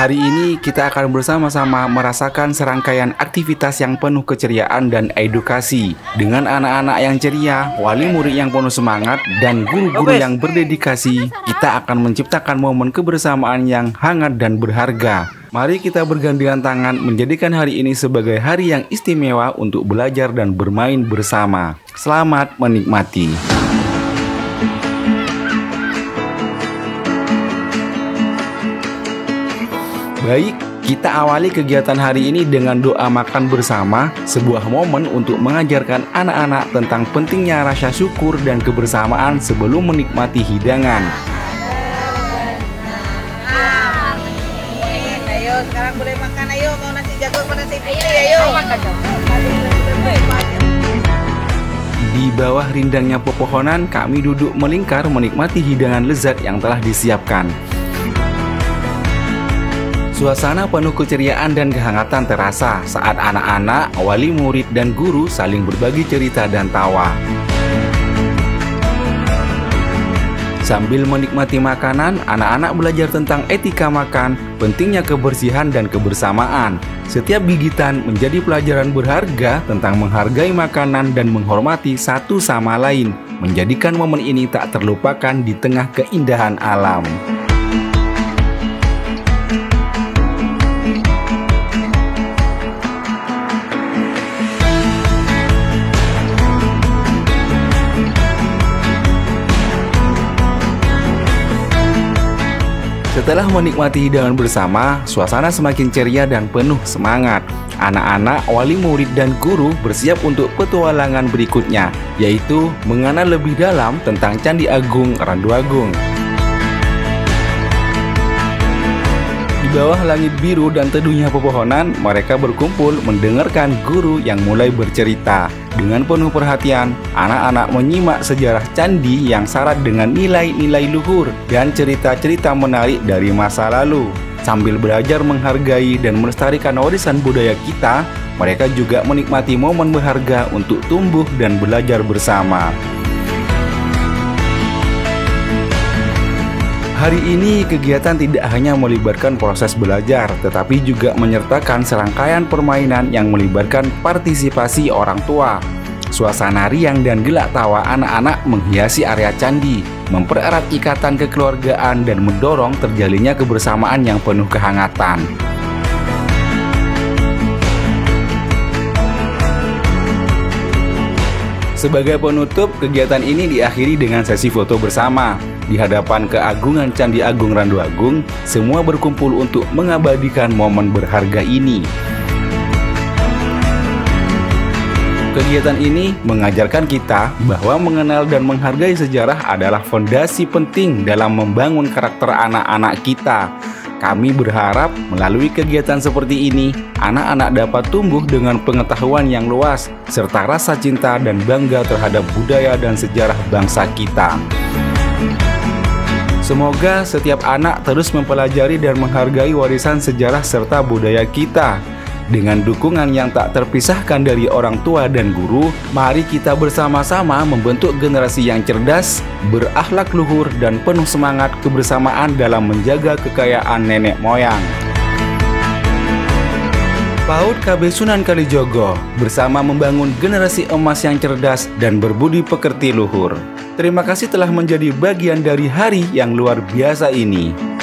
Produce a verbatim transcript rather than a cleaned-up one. Hari ini kita akan bersama-sama merasakan serangkaian aktivitas yang penuh keceriaan dan edukasi dengan anak-anak yang ceria, wali murid yang penuh semangat, dan guru-guru yang berdedikasi. Kita akan menciptakan momen kebersamaan yang hangat dan berharga. Mari kita bergandengan tangan menjadikan hari ini sebagai hari yang istimewa untuk belajar dan bermain bersama. Selamat menikmati. Baik, kita awali kegiatan hari ini dengan doa makan bersama, sebuah momen untuk mengajarkan anak-anak tentang pentingnya rasa syukur dan kebersamaan sebelum menikmati hidangan. Ayo, sekarang boleh makan, ayo, mau nasi jagung, mau nasi putih, ayo. Di bawah rindangnya pepohonan, kami duduk melingkar menikmati hidangan lezat yang telah disiapkan. Suasana penuh keceriaan dan kehangatan terasa saat anak-anak, wali murid, dan guru saling berbagi cerita dan tawa. Sambil menikmati makanan, anak-anak belajar tentang etika makan, pentingnya kebersihan dan kebersamaan. Setiap gigitan menjadi pelajaran berharga tentang menghargai makanan dan menghormati satu sama lain, menjadikan momen ini tak terlupakan di tengah keindahan alam. Setelah menikmati hidangan bersama, suasana semakin ceria dan penuh semangat. Anak-anak, wali murid, dan guru bersiap untuk petualangan berikutnya, yaitu mengenal lebih dalam tentang Candi Agung Randuagung. Di bawah langit biru dan teduhnya pepohonan, mereka berkumpul mendengarkan guru yang mulai bercerita. Dengan penuh perhatian, anak-anak menyimak sejarah candi yang syarat dengan nilai-nilai luhur dan cerita-cerita menarik dari masa lalu. Sambil belajar menghargai dan melestarikan warisan budaya kita, mereka juga menikmati momen berharga untuk tumbuh dan belajar bersama. Hari ini kegiatan tidak hanya melibatkan proses belajar, tetapi juga menyertakan serangkaian permainan yang melibatkan partisipasi orang tua. Suasana riang dan gelak tawa anak-anak menghiasi area candi, mempererat ikatan kekeluargaan dan mendorong terjalinnya kebersamaan yang penuh kehangatan. Sebagai penutup, kegiatan ini diakhiri dengan sesi foto bersama. Di hadapan keagungan Candi Agung Randuagung, semua berkumpul untuk mengabadikan momen berharga ini. Kegiatan ini mengajarkan kita bahwa mengenal dan menghargai sejarah adalah fondasi penting dalam membangun karakter anak-anak kita. Kami berharap melalui kegiatan seperti ini, anak-anak dapat tumbuh dengan pengetahuan yang luas, serta rasa cinta dan bangga terhadap budaya dan sejarah bangsa kita. Semoga setiap anak terus mempelajari dan menghargai warisan sejarah serta budaya kita. Dengan dukungan yang tak terpisahkan dari orang tua dan guru, mari kita bersama-sama membentuk generasi yang cerdas, berakhlak luhur, dan penuh semangat kebersamaan dalam menjaga kekayaan nenek moyang. P A U D K B Sunan Kalijogo, bersama membangun generasi emas yang cerdas dan berbudi pekerti luhur. Terima kasih telah menjadi bagian dari hari yang luar biasa ini.